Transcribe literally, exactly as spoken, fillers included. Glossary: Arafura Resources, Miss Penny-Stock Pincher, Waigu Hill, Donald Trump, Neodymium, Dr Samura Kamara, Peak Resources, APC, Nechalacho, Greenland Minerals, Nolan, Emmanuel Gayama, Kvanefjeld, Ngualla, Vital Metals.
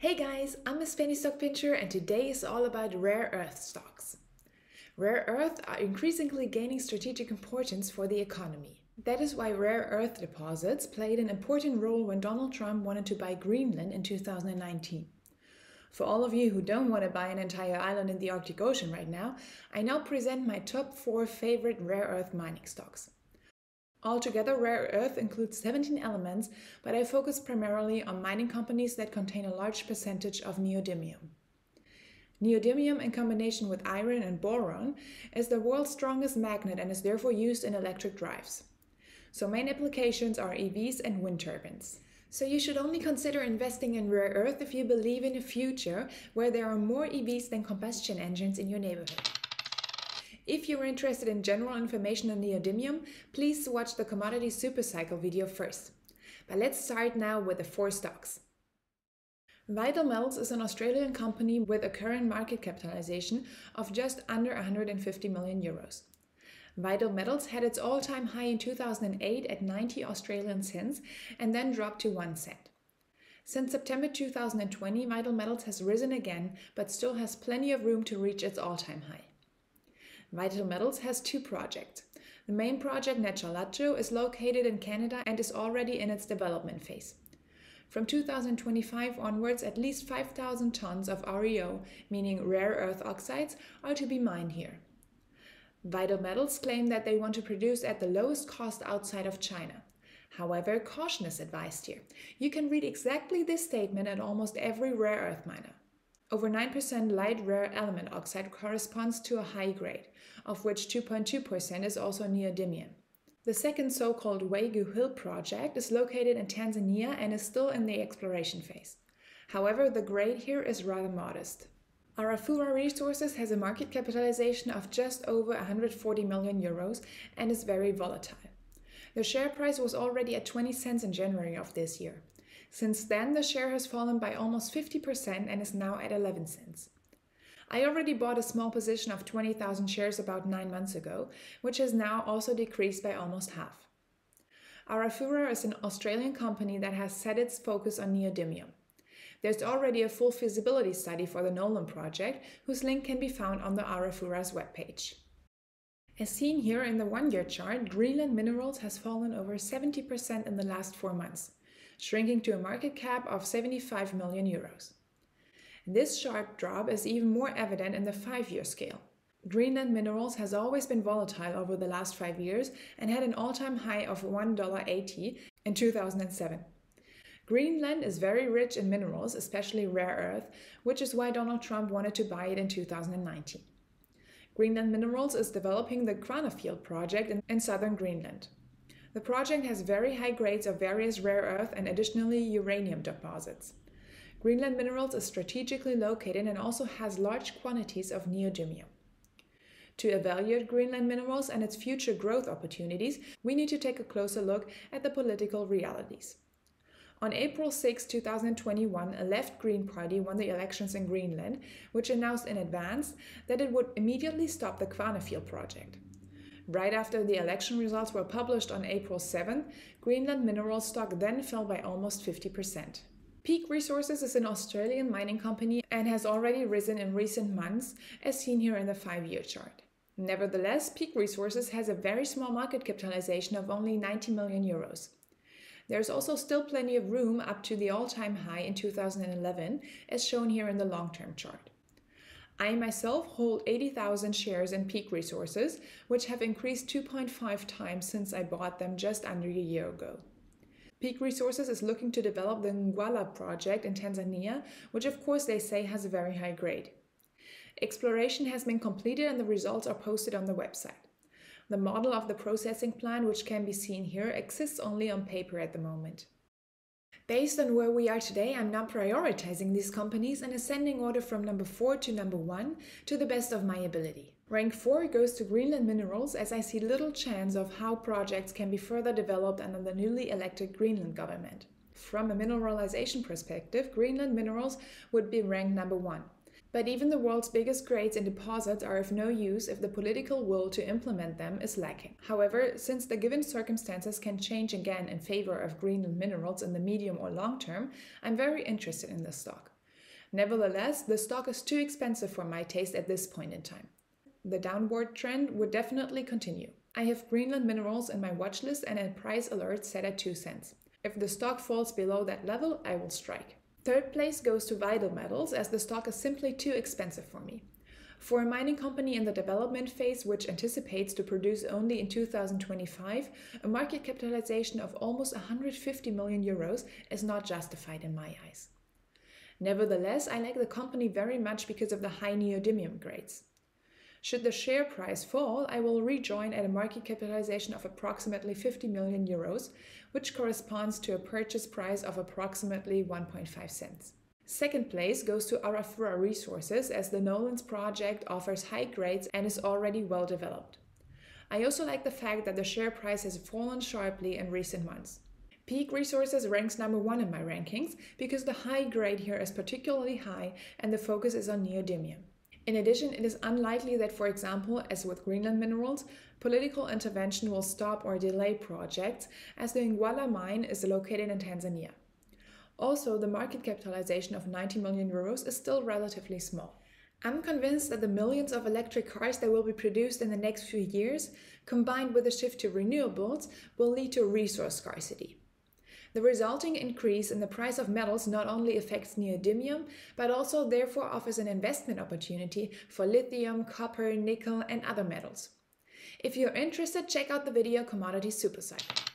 Hey guys, I'm Miss Penny-Stock Pincher and today is all about rare earth stocks. Rare earth are increasingly gaining strategic importance for the economy. That is why rare earth deposits played an important role when Donald Trump wanted to buy Greenland in two thousand nineteen. For all of you who don't want to buy an entire island in the Arctic Ocean right now, I now present my top four favorite rare earth mining stocks. Altogether, rare earth includes seventeen elements, but I focus primarily on mining companies that contain a large percentage of neodymium. Neodymium, in combination with iron and boron, is the world's strongest magnet and is therefore used in electric drives. So main applications are E Vs and wind turbines. So you should only consider investing in rare earth if you believe in a future where there are more E Vs than combustion engines in your neighborhood. If you're interested in general information on neodymium, please watch the commodity supercycle video first. But let's start now with the four stocks. Vital Metals is an Australian company with a current market capitalization of just under one hundred fifty million euros. Vital Metals had its all-time high in two thousand eight at ninety Australian cents and then dropped to one cent. Since September two thousand twenty, Vital Metals has risen again, but still has plenty of room to reach its all-time high. Vital Metals has two projects. The main project, Nechalacho, is located in Canada and is already in its development phase. From two thousand twenty-five onwards, at least five thousand tons of R E O, meaning rare earth oxides, are to be mined here. Vital Metals claim that they want to produce at the lowest cost outside of China. However, caution is advised here. You can read exactly this statement at almost every rare earth miner. Over nine percent light rare element oxide corresponds to a high grade, of which two point two percent is also neodymium. The second so-called Waigu Hill project is located in Tanzania and is still in the exploration phase. However, the grade here is rather modest. Arafura Resources has a market capitalization of just over one hundred forty million euros and is very volatile. The share price was already at twenty cents in January of this year. Since then, the share has fallen by almost fifty percent and is now at eleven cents. I already bought a small position of twenty thousand shares about nine months ago, which has now also decreased by almost half. Arafura is an Australian company that has set its focus on neodymium. There's already a full feasibility study for the Nolan project, whose link can be found on the Arafura's webpage. As seen here in the one-year chart, Greenland Minerals has fallen over seventy percent in the last four months. Shrinking to a market cap of seventy-five million euros. This sharp drop is even more evident in the five-year scale. Greenland Minerals has always been volatile over the last five years and had an all-time high of one dollar eighty in two thousand seven. Greenland is very rich in minerals, especially rare earth, which is why Donald Trump wanted to buy it in two thousand nineteen. Greenland Minerals is developing the Kvanefjeld project in southern Greenland. The project has very high grades of various rare earth and additionally uranium deposits. Greenland Minerals is strategically located and also has large quantities of neodymium. To evaluate Greenland Minerals and its future growth opportunities, we need to take a closer look at the political realities. On April sixth two thousand twenty-one, a left Green party won the elections in Greenland, which announced in advance that it would immediately stop the Kvanefjeld project. Right after the election results were published on April seventh, Greenland Minerals stock then fell by almost fifty percent. Peak Resources is an Australian mining company and has already risen in recent months, as seen here in the five-year chart. Nevertheless, Peak Resources has a very small market capitalization of only ninety million euros. There is also still plenty of room up to the all-time high in two thousand eleven, as shown here in the long-term chart. I myself hold eighty thousand shares in Peak Resources, which have increased two point five times since I bought them just under a year ago. Peak Resources is looking to develop the Ngualla project in Tanzania, which of course they say has a very high grade. Exploration has been completed and the results are posted on the website. The model of the processing plant, which can be seen here, exists only on paper at the moment. Based on where we are today, I'm now prioritizing these companies in ascending order from number four to number one to the best of my ability. Rank four goes to Greenland Minerals, as I see little chance of how projects can be further developed under the newly elected Greenland government. From a mineralization perspective, Greenland Minerals would be ranked number one. But even the world's biggest grades and deposits are of no use if the political will to implement them is lacking. However, since the given circumstances can change again in favor of Greenland Minerals in the medium or long term, I'm very interested in this stock. Nevertheless, the stock is too expensive for my taste at this point in time. The downward trend would definitely continue. I have Greenland Minerals in my watch list and a price alert set at two cents. If the stock falls below that level, I will strike. Third place goes to Vital Metals, as the stock is simply too expensive for me. For a mining company in the development phase, which anticipates to produce only in two thousand twenty-five, a market capitalization of almost one hundred fifty million euros is not justified in my eyes. Nevertheless, I like the company very much because of the high neodymium grades. Should the share price fall, I will rejoin at a market capitalization of approximately fifty million euros, which corresponds to a purchase price of approximately one point five cents. Second place goes to Arafura Resources, as the Nolan's project offers high grades and is already well developed. I also like the fact that the share price has fallen sharply in recent months. Peak Resources ranks number one in my rankings because the high grade here is particularly high and the focus is on neodymium. In addition, it is unlikely that, for example, as with Greenland Minerals, political intervention will stop or delay projects, as the Ngualla mine is located in Tanzania. Also, the market capitalization of ninety million euros is still relatively small. I'm convinced that the millions of electric cars that will be produced in the next few years, combined with the shift to renewables, will lead to resource scarcity. The resulting increase in the price of metals not only affects neodymium, but also therefore offers an investment opportunity for lithium, copper, nickel and other metals. If you're interested, check out the video Commodity Supercycle.